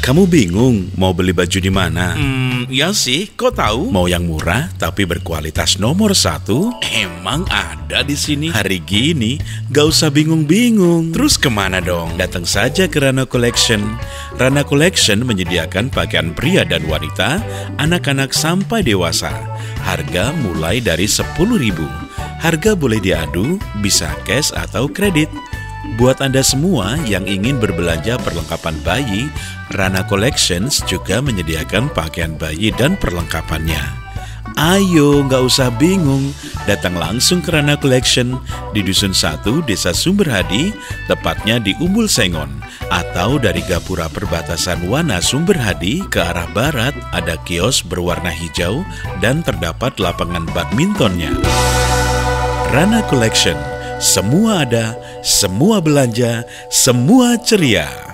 Kamu bingung mau beli baju di mana? Ya sih, kok tahu? Mau yang murah tapi berkualitas nomor 1? Emang ada di sini? Hari gini, gak usah bingung-bingung. Terus kemana dong? Datang saja ke Rana Collection. Rana Collection menyediakan pakaian pria dan wanita, anak-anak sampai dewasa. Harga mulai dari 10.000. Harga boleh diadu, bisa cash atau kredit. Buat Anda semua yang ingin berbelanja perlengkapan bayi, Rana Collections juga menyediakan pakaian bayi dan perlengkapannya. Ayo, nggak usah bingung, datang langsung ke Rana Collection di Dusun 1 Desa Sumberhadi, tepatnya di Umbul Sengon, atau dari Gapura Perbatasan Wana Sumberhadi ke arah barat ada kios berwarna hijau dan terdapat lapangan badmintonnya. Rana Collection. Semua ada, semua belanja, semua ceria.